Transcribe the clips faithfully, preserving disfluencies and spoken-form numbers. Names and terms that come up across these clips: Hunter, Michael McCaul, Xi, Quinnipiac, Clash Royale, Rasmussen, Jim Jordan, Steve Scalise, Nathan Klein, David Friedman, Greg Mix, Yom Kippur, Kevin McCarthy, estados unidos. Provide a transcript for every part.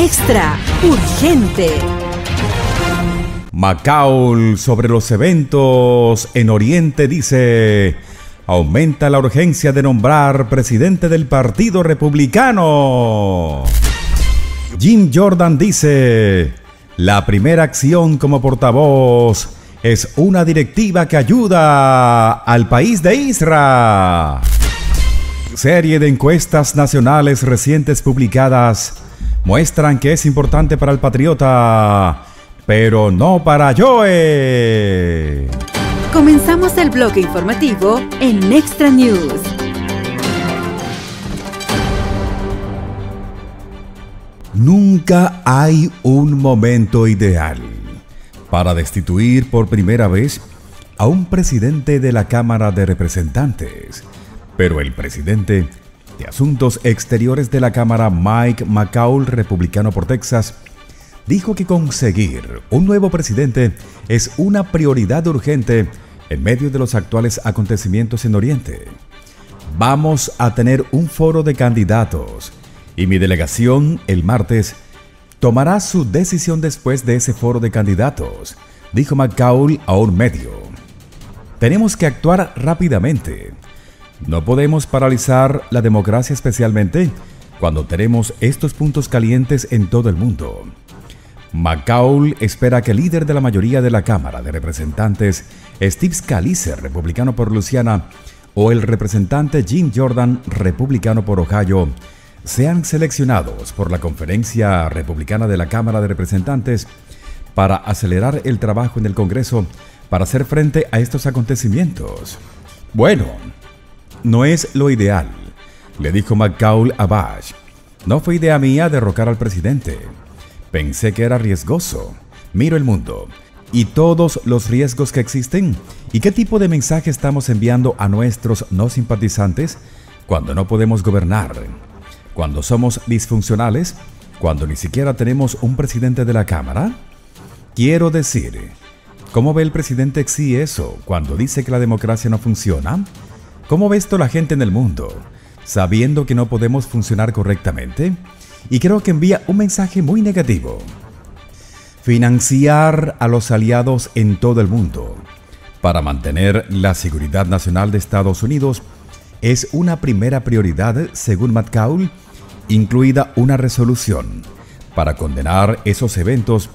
Extra, urgente. McCaul sobre los eventos en Oriente dice: aumenta la urgencia de nombrar presidente del Partido Republicano. Jim Jordan dice: la primera acción como portavoz es una directiva que ayuda al país de Israel. Serie de encuestas nacionales recientes publicadas muestran que es importante para el patriota, pero no para Joe. Comenzamos el bloque informativo en Extra News. Nunca hay un momento ideal para destituir por primera vez a un presidente de la Cámara de Representantes, pero el presidente de Asuntos Exteriores de la Cámara, Mike McCaul, republicano por Texas, dijo que conseguir un nuevo presidente es una prioridad urgente en medio de los actuales acontecimientos en Oriente. Vamos a tener un foro de candidatos y mi delegación el martes tomará su decisión después de ese foro de candidatos, dijo McCaul a un medio. Tenemos que actuar rápidamente. No podemos paralizar la democracia, especialmente cuando tenemos estos puntos calientes en todo el mundo. McCaul espera que el líder de la mayoría de la Cámara de Representantes, Steve Scalise, republicano por Luisiana, o el representante Jim Jordan, republicano por Ohio, sean seleccionados por la Conferencia Republicana de la Cámara de Representantes para acelerar el trabajo en el Congreso para hacer frente a estos acontecimientos. Bueno, no es lo ideal, le dijo McCaul a Bash. No fue idea mía derrocar al presidente. Pensé que era riesgoso. Miro el mundo y todos los riesgos que existen y qué tipo de mensaje estamos enviando a nuestros no simpatizantes cuando no podemos gobernar, cuando somos disfuncionales, cuando ni siquiera tenemos un presidente de la Cámara. Quiero decir, ¿cómo ve el presidente Xi eso cuando dice que la democracia no funciona? ¿Cómo ve esto la gente en el mundo, sabiendo que no podemos funcionar correctamente? Y creo que envía un mensaje muy negativo. Financiar a los aliados en todo el mundo para mantener la seguridad nacional de Estados Unidos es una primera prioridad, según McCaul, incluida una resolución para condenar esos eventos,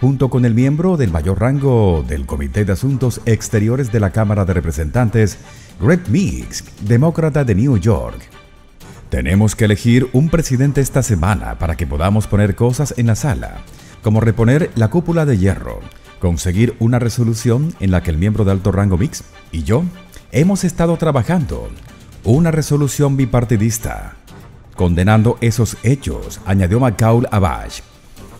junto con el miembro del mayor rango del Comité de Asuntos Exteriores de la Cámara de Representantes, Greg Mix, demócrata de New York. Tenemos que elegir un presidente esta semana para que podamos poner cosas en la sala, como reponer la cúpula de hierro, conseguir una resolución en la que el miembro de alto rango Mix y yo hemos estado trabajando, una resolución bipartidista, condenando esos hechos, añadió McCaul a Bash.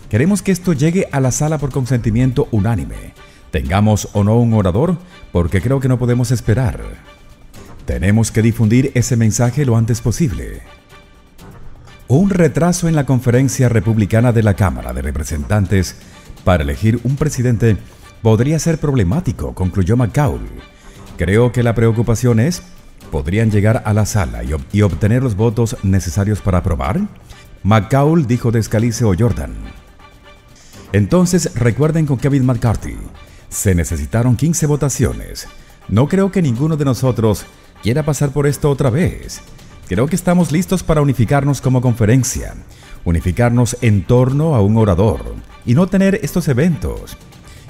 Queremos que esto llegue a la sala por consentimiento unánime, tengamos o no un orador, porque creo que no podemos esperar. Tenemos que difundir ese mensaje lo antes posible. Un retraso en la Conferencia Republicana de la Cámara de Representantes para elegir un presidente podría ser problemático, concluyó McCaul. Creo que la preocupación es, ¿podrían llegar a la sala y, ob y obtener los votos necesarios para aprobar? McCaul dijo de Scalise o Jordan. Entonces, recuerden con Kevin McCarthy, se necesitaron quince votaciones. No creo que ninguno de nosotros quiera pasar por esto otra vez. Creo que estamos listos para unificarnos como conferencia, unificarnos en torno a un orador y no tener estos eventos,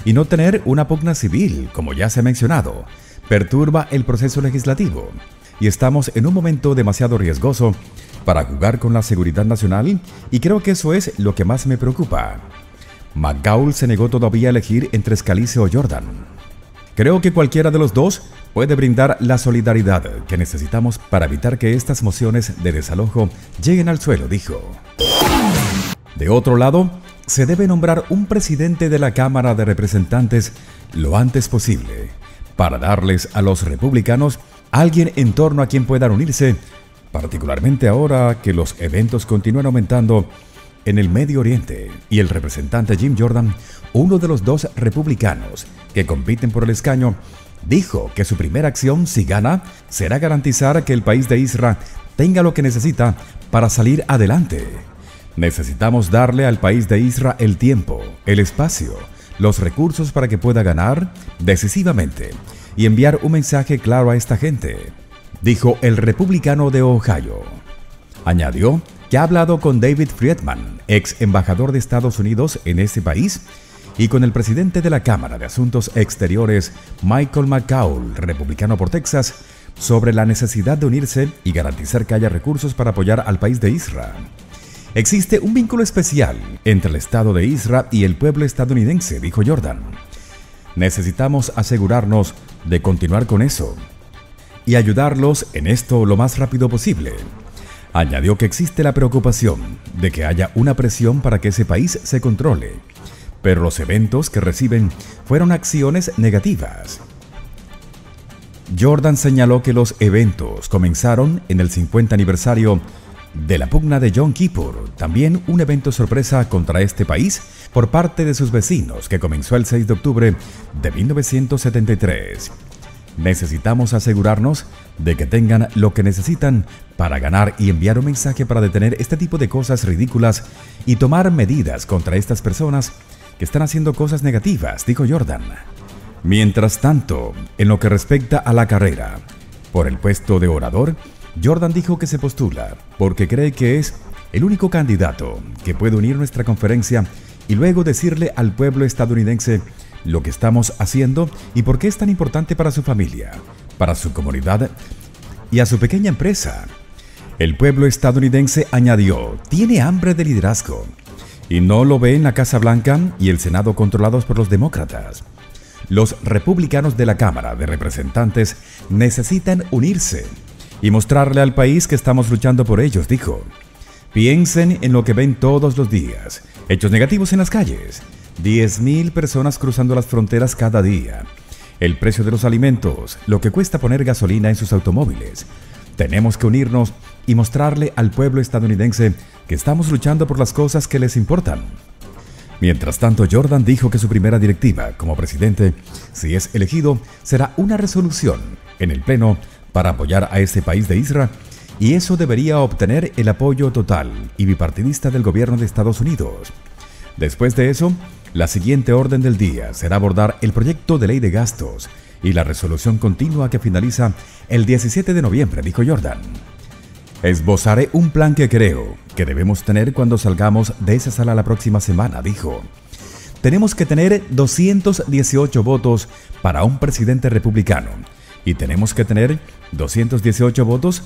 y no tener una pugna civil, como ya se ha mencionado, perturba el proceso legislativo y estamos en un momento demasiado riesgoso para jugar con la seguridad nacional y creo que eso es lo que más me preocupa. McCaul se negó todavía a elegir entre Scalise o Jordan. Creo que cualquiera de los dos puede brindar la solidaridad que necesitamos para evitar que estas mociones de desalojo lleguen al suelo, dijo. De otro lado, se debe nombrar un presidente de la Cámara de Representantes lo antes posible, para darles a los republicanos alguien en torno a quien puedan unirse, particularmente ahora que los eventos continúan aumentando en el Medio Oriente y el representante Jim Jordan, uno de los dos republicanos que compiten por el escaño, dijo que su primera acción, si gana, será garantizar que el país de Israel tenga lo que necesita para salir adelante. Necesitamos darle al país de Israel el tiempo, el espacio, los recursos para que pueda ganar decisivamente y enviar un mensaje claro a esta gente, dijo el republicano de Ohio. Añadió que ha hablado con David Friedman, ex embajador de Estados Unidos en ese país, y con el presidente de la Cámara de Asuntos Exteriores, Michael McCaul, republicano por Texas, sobre la necesidad de unirse y garantizar que haya recursos para apoyar al país de Israel. Existe un vínculo especial entre el Estado de Israel y el pueblo estadounidense, dijo Jordan. Necesitamos asegurarnos de continuar con eso y ayudarlos en esto lo más rápido posible. Añadió que existe la preocupación de que haya una presión para que ese país se controle, pero los eventos que reciben fueron acciones negativas. Jordan señaló que los eventos comenzaron en el cincuenta aniversario de la pugna de Yom Kippur, también un evento sorpresa contra este país por parte de sus vecinos que comenzó el seis de octubre de mil novecientos setenta y tres. Necesitamos asegurarnos de que tengan lo que necesitan para ganar y enviar un mensaje para detener este tipo de cosas ridículas y tomar medidas contra estas personas que están haciendo cosas negativas, dijo Jordan. Mientras tanto, en lo que respecta a la carrera por el puesto de orador, Jordan dijo que se postula porque cree que es el único candidato que puede unir nuestra conferencia y luego decirle al pueblo estadounidense lo que estamos haciendo y por qué es tan importante para su familia, para su comunidad y a su pequeña empresa. El pueblo estadounidense, añadió, tiene hambre de liderazgo y no lo ve en la Casa Blanca y el Senado controlados por los demócratas. Los republicanos de la Cámara de Representantes necesitan unirse y mostrarle al país que estamos luchando por ellos, dijo. Piensen en lo que ven todos los días, hechos negativos en las calles, diez mil personas cruzando las fronteras cada día, el precio de los alimentos, lo que cuesta poner gasolina en sus automóviles. Tenemos que unirnos y mostrarle al pueblo estadounidense que estamos luchando por las cosas que les importan. Mientras tanto, Jordan dijo que su primera directiva como presidente, si es elegido, será una resolución en el Pleno para apoyar a este país de Israel, y eso debería obtener el apoyo total y bipartidista del gobierno de Estados Unidos. Después de eso, la siguiente orden del día será abordar el proyecto de ley de gastos y la resolución continua que finaliza el diecisiete de noviembre, dijo Jordan. Esbozaré un plan que creo que debemos tener cuando salgamos de esa sala la próxima semana, dijo. Tenemos que tener doscientos dieciocho votos para un presidente republicano y tenemos que tener doscientos dieciocho votos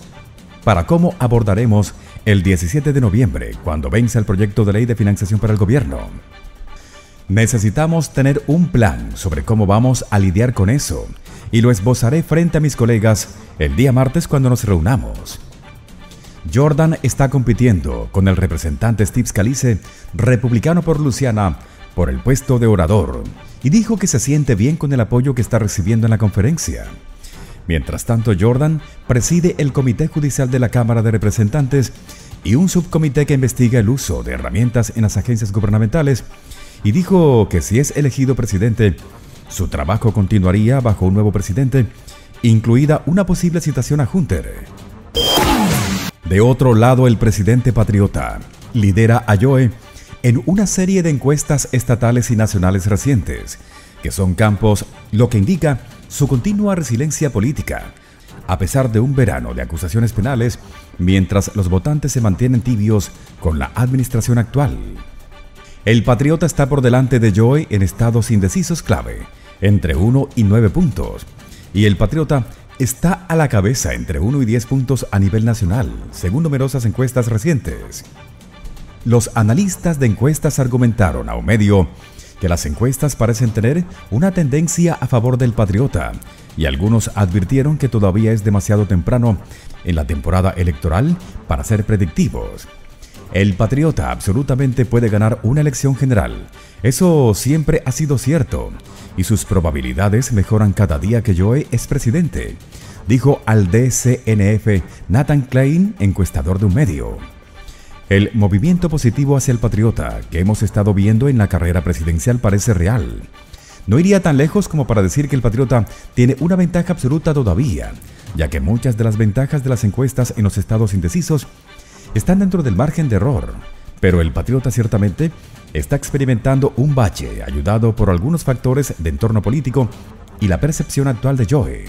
para cómo abordaremos el diecisiete de noviembre, cuando vence el proyecto de ley de financiación para el gobierno. Necesitamos tener un plan sobre cómo vamos a lidiar con eso y lo esbozaré frente a mis colegas el día martes cuando nos reunamos. Jordan está compitiendo con el representante Steve Scalise, republicano por Luisiana, por el puesto de orador, y dijo que se siente bien con el apoyo que está recibiendo en la conferencia. Mientras tanto, Jordan preside el Comité Judicial de la Cámara de Representantes y un subcomité que investiga el uso de herramientas en las agencias gubernamentales, y dijo que si es elegido presidente, su trabajo continuaría bajo un nuevo presidente, incluida una posible citación a Hunter. De otro lado, el presidente patriota lidera a Joe en una serie de encuestas estatales y nacionales recientes, que son campos lo que indica su continua resiliencia política, a pesar de un verano de acusaciones penales, mientras los votantes se mantienen tibios con la administración actual. El patriota está por delante de Joe en estados indecisos clave, entre uno y nueve puntos, y el patriota está a la cabeza entre uno y diez puntos a nivel nacional, según numerosas encuestas recientes. Los analistas de encuestas argumentaron a un medio que las encuestas parecen tener una tendencia a favor del patriota, y algunos advirtieron que todavía es demasiado temprano en la temporada electoral para ser predictivos. El patriota absolutamente puede ganar una elección general, eso siempre ha sido cierto, y sus probabilidades mejoran cada día que Joe es presidente, dijo al D C N F Nathan Klein, encuestador de un medio. El movimiento positivo hacia el patriota que hemos estado viendo en la carrera presidencial parece real. No iría tan lejos como para decir que el patriota tiene una ventaja absoluta todavía, ya que muchas de las ventajas de las encuestas en los estados indecisos están dentro del margen de error, pero el patriota ciertamente está experimentando un bache ayudado por algunos factores de entorno político y la percepción actual de Joe.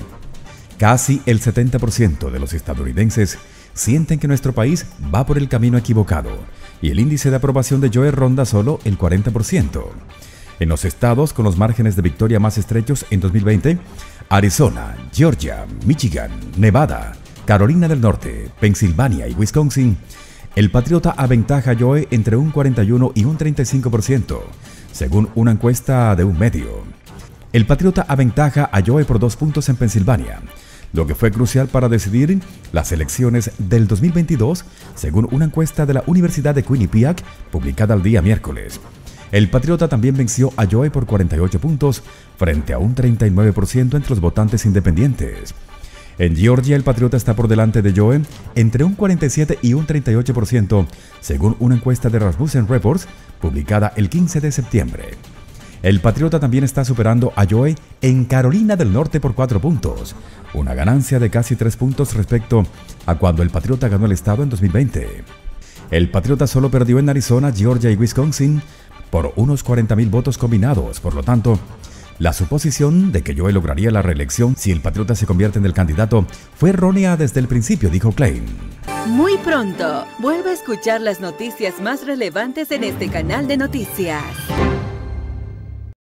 Casi el setenta por ciento de los estadounidenses sienten que nuestro país va por el camino equivocado y el índice de aprobación de Joe ronda solo el cuarenta por ciento. En los estados con los márgenes de victoria más estrechos en dos mil veinte, Arizona, Georgia, Michigan, Nevada, Carolina del Norte, Pensilvania y Wisconsin, el patriota aventaja a Joe entre un cuarenta y uno y un treinta y cinco por ciento, según una encuesta de un medio. El patriota aventaja a Joe por dos puntos en Pensilvania, lo que fue crucial para decidir las elecciones del dos mil veintidós, según una encuesta de la Universidad de Quinnipiac publicada el día miércoles. El patriota también venció a Joe por cuarenta y ocho puntos, frente a un treinta y nueve por ciento entre los votantes independientes. En Georgia, el patriota está por delante de Joe entre un cuarenta y siete y un treinta y ocho por ciento, según una encuesta de Rasmussen Reports publicada el quince de septiembre. El patriota también está superando a Joe en Carolina del Norte por cuatro puntos, una ganancia de casi tres puntos respecto a cuando el patriota ganó el estado en dos mil veinte. El patriota solo perdió en Arizona, Georgia y Wisconsin por unos cuarenta mil votos combinados, por lo tanto, la suposición de que Joe lograría la reelección si el patriota se convierte en el candidato fue errónea desde el principio, dijo Klein. Muy pronto, vuelve a escuchar las noticias más relevantes en este canal de noticias.